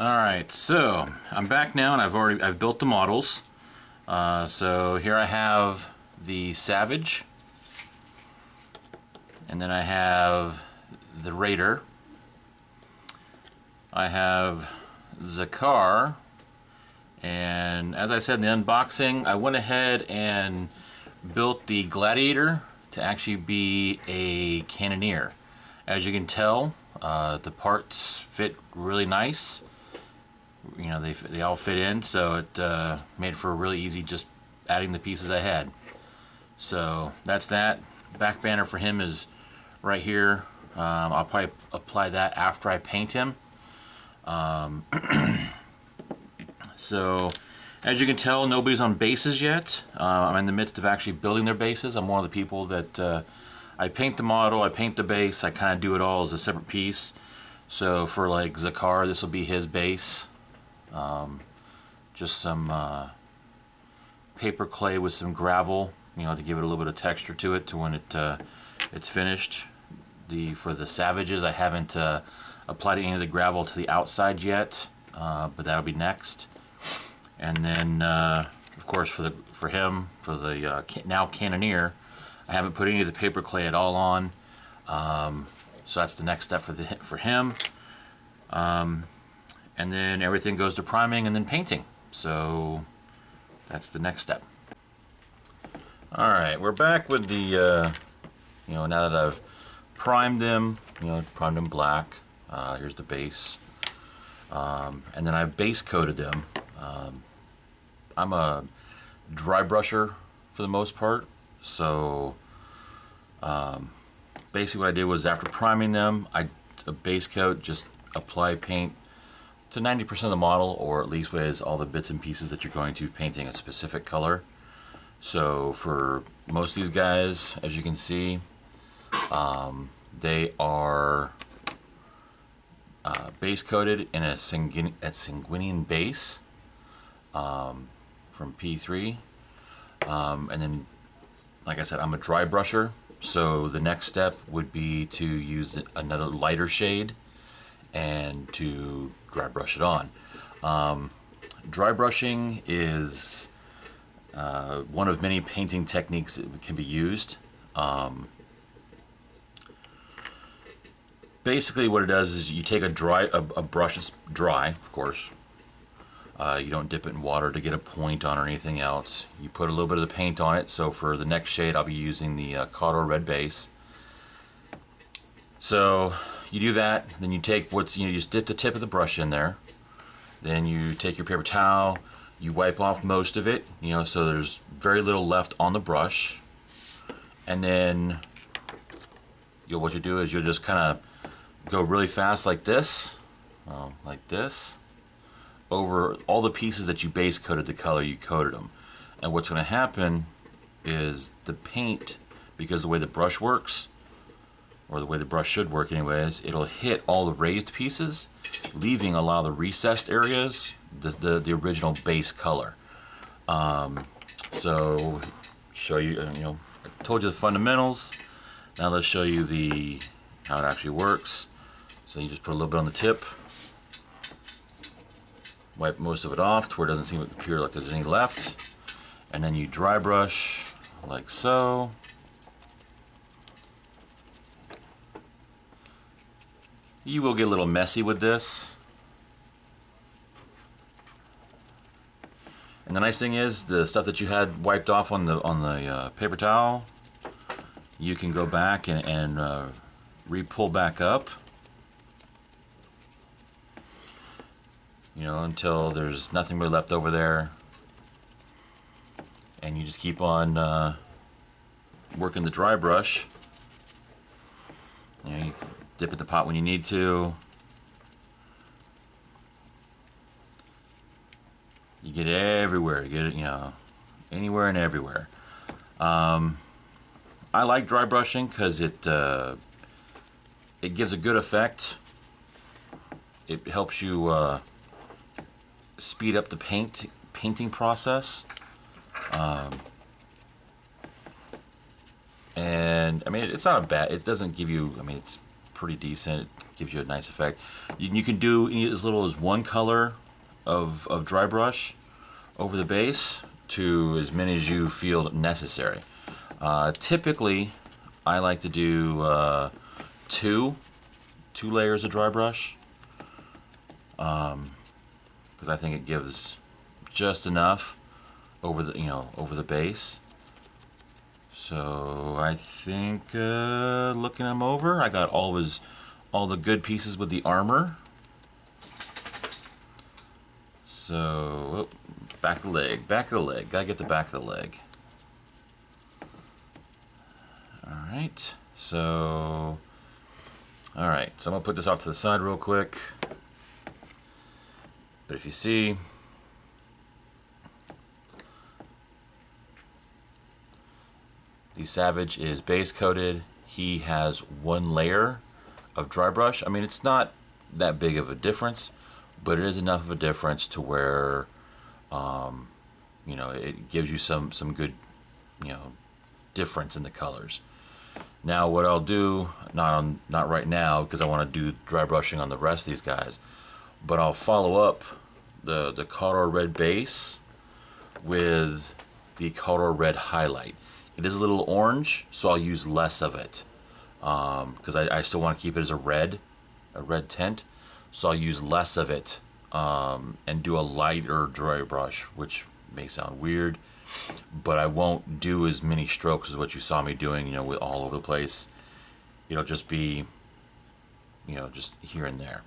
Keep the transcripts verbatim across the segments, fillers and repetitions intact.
Alright, so I'm back now, and I've already I've built the models. Uh, so here I have the Savage, and then I have the Raider. I have Zakar, and as I said in the unboxing, I went ahead and built the Gladiator to actually be a cannoneer. As you can tell, uh, the parts fit really nice. You know, they, they all fit in, so it uh, made it for really easy just adding the pieces I had. So that's that. Back banner for him is right here. Um, I'll probably apply that after I paint him. Um, so as you can tell, nobody's on bases yet. Uh, I'm in the midst of actually building their bases. I'm one of the people that uh, I paint the model, I paint the base, I kind of do it all as a separate piece. So for like Zakar, this will be his base. Um, just some uh, paper clay with some gravel, you know, to give it a little bit of texture to it to when it uh, it's finished. The for the Savages, I haven't uh, applied any of the gravel to the outside yet, uh, but that'll be next. And then, uh, of course, for the for him, for the uh, now cannoneer, I haven't put any of the paper clay at all on. Um, so that's the next step for the for him. Um, And then everything goes to priming and then painting. So that's the next step. All right, we're back with the, uh, you know, now that I've primed them, you know, primed them black. Uh, here's the base. Um, and then I base coated them. Um, I'm a dry brusher for the most part. So um, basically what I did was after priming them, I a base coat, just apply paint to ninety percent of the model, or at least with all the bits and pieces that you're going to painting a specific color. So for most of these guys, as you can see, um, they are uh, base coated in a, sanguine, a Sanguinium base um, from P three. Um, and then, like I said, I'm a dry brusher. So the next step would be to use another lighter shade and to dry brush it on. Um, dry brushing is uh, one of many painting techniques that can be used. Um, basically what it does is you take a dry, a, a brush that's dry, of course. Uh, you don't dip it in water to get a point on or anything else. You put a little bit of the paint on it. So for the next shade, I'll be using the uh, Khador red base. So you do that, then you take what's, you know, you just dip the tip of the brush in there. Then you take your paper towel, you wipe off most of it, you know, so there's very little left on the brush. And then you'll, what you do is you'll just kind of go really fast like this, um, like this, over all the pieces that you base coated the color you coated them. And what's going to happen is the paint, because the way the brush works, or the way the brush should work anyways, it'll hit all the raised pieces, leaving a lot of the recessed areas the, the, the original base color. Um, so show you, you know, I told you the fundamentals. Now let's show you the how it actually works. So you just put a little bit on the tip, wipe most of it off to where it doesn't seem to appear like there's any left, and then you dry brush like so. You will get a little messy with this. And the nice thing is, the stuff that you had wiped off on the on the uh, paper towel, you can go back and, and uh, re-pull back up, you know, until there's nothing really left over there. And you just keep on uh, working the dry brush. You know, you dip at the pot when you need to. You get it everywhere. You get it, you know, anywhere and everywhere. Um, I like dry brushing because it uh, it gives a good effect. It helps you uh, speed up the paint painting process. Um, and I mean, it's not a bad. It doesn't give you. I mean, it's pretty decent. gives you a nice effect. You, you can do any, as little as one color of, of dry brush over the base to as many as you feel necessary. Uh, typically, I like to do uh, two, two layers of dry brush, because um, I think it gives just enough over the, you know, over the base. So I think uh, looking them over, I got all his, all the good pieces with the armor. So, oh, back of the leg, back of the leg. Gotta get the back of the leg. Alright, so, alright, so I'm gonna put this off to the side real quick. But if you see, the Savage is base coated. He has one layer of dry brush. I mean, it's not that big of a difference, but it is enough of a difference to where, um, you know, it gives you some, some good, you know, difference in the colors. Now, what I'll do, not on, not right now, because I want to do dry brushing on the rest of these guys, but I'll follow up the, the Khador Red base with the Khador Red highlight. It is a little orange, so I'll use less of it because um, I, I still want to keep it as a red, a red tint. So I'll use less of it um, and do a lighter dry brush, which may sound weird, but I won't do as many strokes as what you saw me doing. You know, with all over the place. It'll just be, you know, just here and there.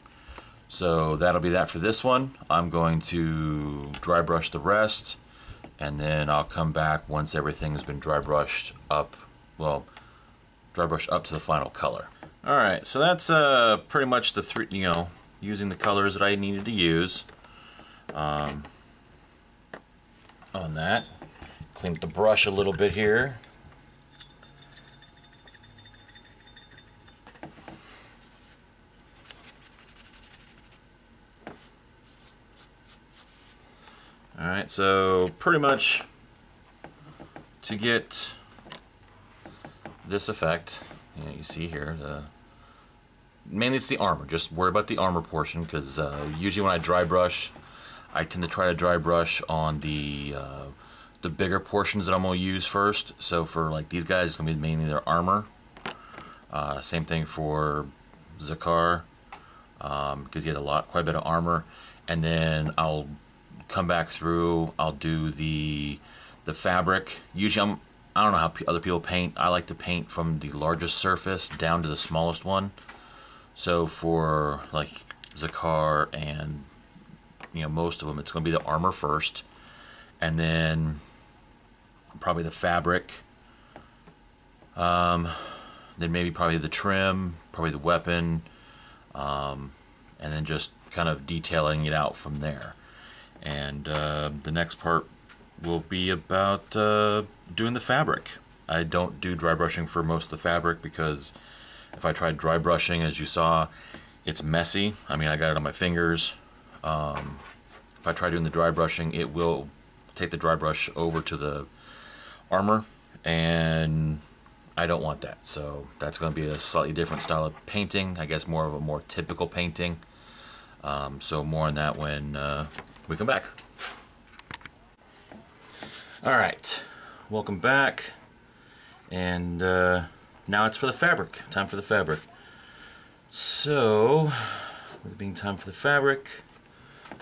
So that'll be that for this one. I'm going to dry brush the rest. And then I'll come back once everything has been dry brushed up, well, dry brushed up to the final color. All right, so that's uh, pretty much the three, you know, using the colors that I needed to use um, on that. Clean up the brush a little bit here. Alright, so pretty much to get this effect, you know, you see here, the, mainly it's the armor. Just worry about the armor portion, because uh, usually when I dry brush, I tend to try to dry brush on the uh, the bigger portions that I'm going to use first. So for like these guys, it's going to be mainly their armor. Uh, same thing for Zakar, um, because he has a lot, quite a bit of armor. And then I'll come back through, I'll do the the fabric. Usually I'm, I don't know how other people paint. I like to paint from the largest surface down to the smallest one. So for like Zakar and, you know, most of them, it's going to be the armor first, and then probably the fabric, um, then maybe probably the trim, probably the weapon, um, and then just kind of detailing it out from there. And uh, the next part will be about uh, doing the fabric. I don't do dry brushing for most of the fabric because if I tried dry brushing, as you saw, it's messy. I mean, I got it on my fingers. Um, if I try doing the dry brushing, it will take the dry brush over to the armor, and I don't want that. So that's going to be a slightly different style of painting. I guess more of a more typical painting. Um, so more on that when Uh, we come back. Alright, welcome back. And uh, now it's for the fabric. Time for the fabric. So, with it being time for the fabric,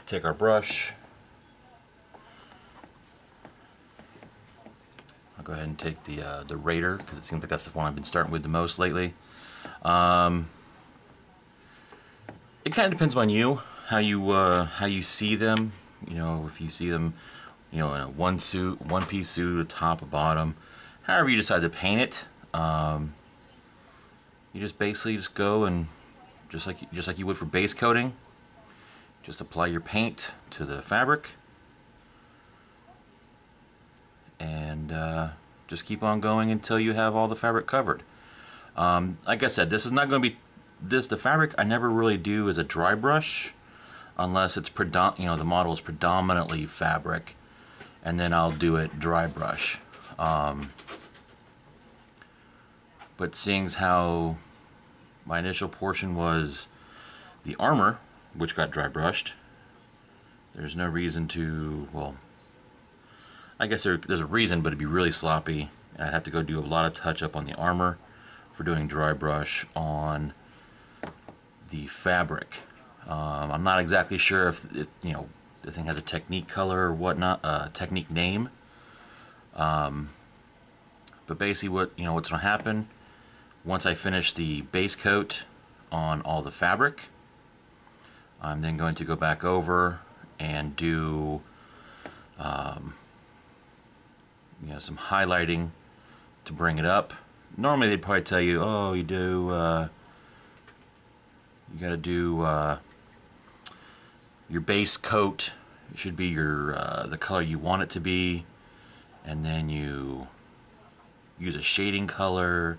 take our brush. I'll go ahead and take the, uh, the Raider, because it seems like that's the one I've been starting with the most lately. Um, it kind of depends on you. How you uh, how you see them, you know, if you see them, you know, in a one suit, one piece suit, a top, a bottom, however you decide to paint it, um, you just basically just go and just like just like you would for base coating, just apply your paint to the fabric, and uh, just keep on going until you have all the fabric covered. Um, like I said, this is not going to be this the fabric I never really do as a dry brush. Unless it's predom- you know, the model is predominantly fabric, and then I'll do it dry brush. Um, but seeing as how my initial portion was The armor, which got dry brushed, there's no reason to, well, I guess there, there's a reason, but it'd be really sloppy. And I'd have to go do a lot of touch up on the armor for doing dry brush on the fabric. Um, I'm not exactly sure if, if, you know, the thing has a technique color or whatnot, a uh, technique name. Um, but basically what, you know, what's going to happen, once I finish the base coat on all the fabric, I'm then going to go back over and do, um, you know, some highlighting to bring it up. Normally they'd probably tell you, oh, you do, uh, you gotta do, uh, your base coat, it should be your, uh, the color you want it to be, and then you use a shading color,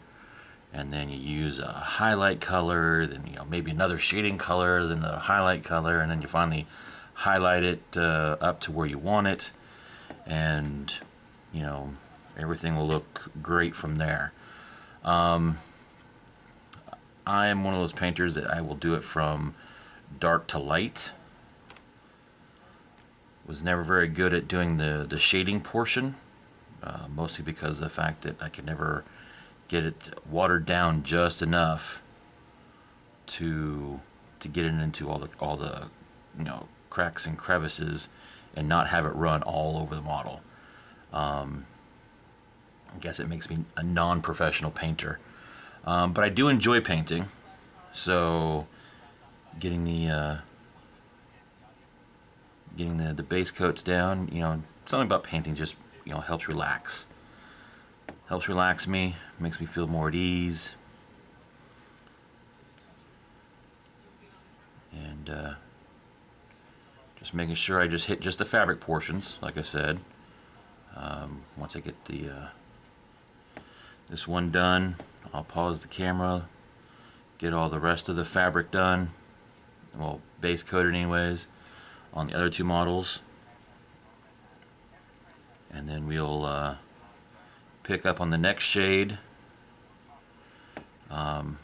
and then you use a highlight color, then, you know, maybe another shading color, then a highlight color, and then you finally highlight it uh, up to where you want it, and, you know, everything will look great from there. Um, I am one of those painters that I will do it from dark to light. Was never very good at doing the, the shading portion, uh, mostly because of the fact that I could never get it watered down just enough to to get it into all the all the you know cracks and crevices and not have it run all over the model. Um, I guess it makes me a non-professional painter, um, but I do enjoy painting. So getting the uh, getting the the base coats down, you know, something about painting just you know helps relax. Helps relax me, makes me feel more at ease, and uh, just making sure I just hit just the fabric portions, like I said. Um, once I get the uh, this one done, I'll pause the camera, get all the rest of the fabric done, well, base coated anyways, on the other two models, and then we'll uh, pick up on the next shade. Um,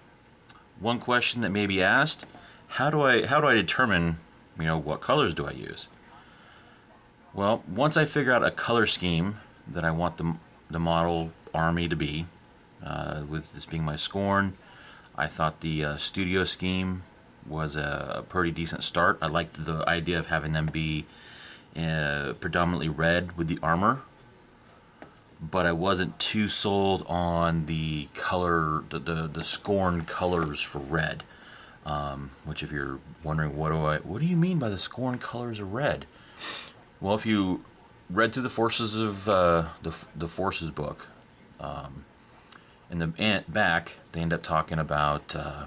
one question that may be asked: How do I how do I determine you know what colors do I use? Well, once I figure out a color scheme that I want the the model army to be, uh, with this being my Skorne, I thought the uh, studio scheme was a, a pretty decent start. I liked the idea of having them be uh, predominantly red with the armor. But I wasn't too sold on the color, the, the, the Skorne colors for red. Um, which, if you're wondering, what do I, what do you mean by the Skorne colors of red? Well, if you read through the Forces of uh, the the Forces book, um, in the back they end up talking about uh,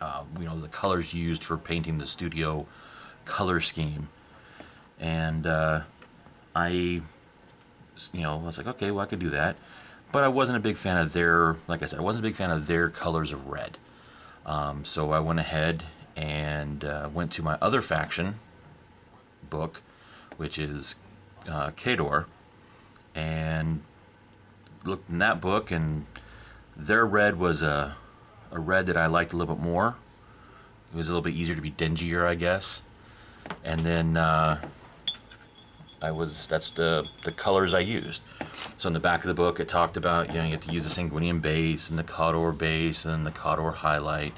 uh, you know the colors used for painting the studio color scheme, and uh, I. You know, I was like, okay, well, I could do that, but I wasn't a big fan of their, like I said, I wasn't a big fan of their colors of red. Um, so I went ahead and uh, went to my other faction book, which is uh, Khador, and looked in that book, and their red was a, a red that I liked a little bit more. It was a little bit easier to be dingier, I guess. And then uh, I was, that's the, the colors I used. So in the back of the book it talked about, you know, you have to use the Sanguinium base and the Khador base and the Khador highlight,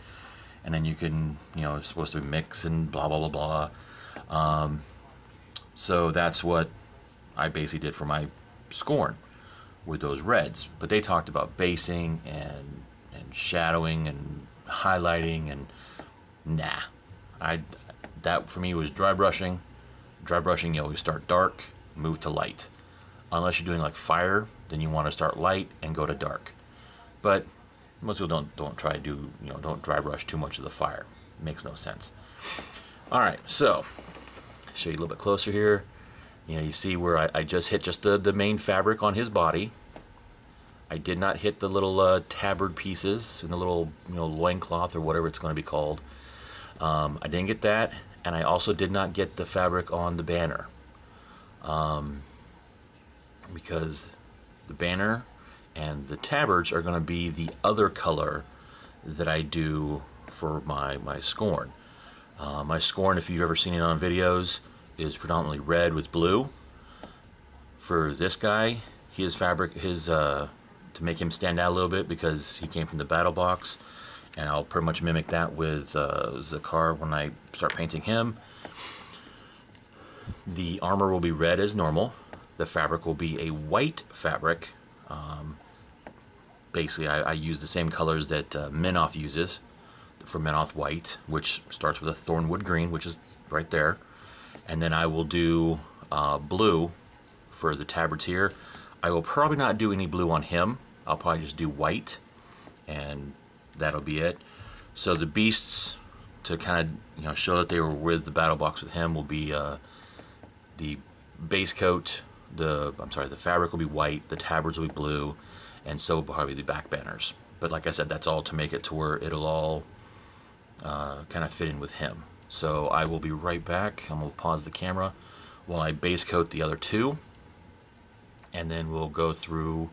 and then you can, you know, it's supposed to mix and blah, blah, blah, blah. Um, so that's what I basically did for my Skorne with those reds. But they talked about basing and, and shadowing and highlighting, and nah. I, that for me was dry brushing. Dry brushing, you always start dark, move to light. Unless you're doing like fire, then you want to start light and go to dark. But most people don't don't try to do you know don't dry brush too much of the fire. It makes no sense. All right, so show you a little bit closer here. You know, you see where I, I just hit just the the main fabric on his body. I did not hit the little uh, tabard pieces and the little you know loincloth or whatever it's going to be called. Um, I didn't get that. And I also did not get the fabric on the banner, um, because the banner and the tabards are going to be the other color that I do for my, my Skorne. Uh, my Skorne, if you've ever seen it on videos, is predominantly red with blue. For this guy, his fabric, his uh, to make him stand out a little bit because he came from the battle box, and I'll pretty much mimic that with uh, Zakar when I start painting him. The armor will be red as normal. The fabric will be a white fabric. Um, basically, I, I use the same colors that uh, Menoth uses for Menoth White, which starts with a Thornwood Green, which is right there. And then I will do uh, blue for the tabards here. I will probably not do any blue on him. I'll probably just do white, and that'll be it. So the beasts, to kind of you know show that they were with the battle box with him, will be uh, the base coat, the I'm sorry, the fabric will be white, the tabards will be blue, and so will probably the back banners. But like I said, that's all to make it to where it'll all uh, kind of fit in with him. So I will be right back. I'm going to pause the camera while I base coat the other two, and then we'll go through,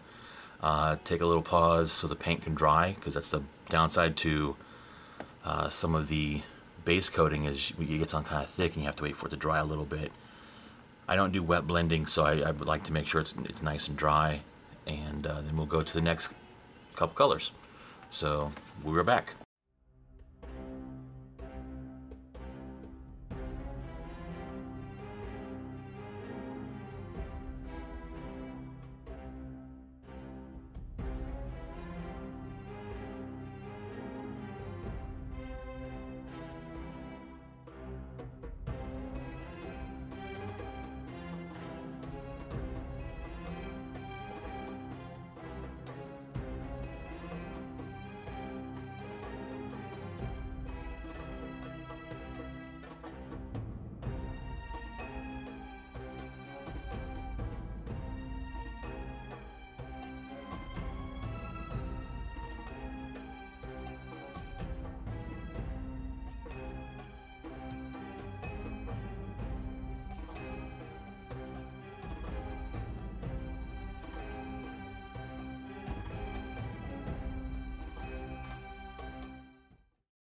uh, take a little pause so the paint can dry, because that's the downside to uh, some of the base coating, is it gets on kind of thick and you have to wait for it to dry a little bit. I don't do wet blending, so I, I would like to make sure it's, it's nice and dry, and uh, then we'll go to the next couple colors. So we're back.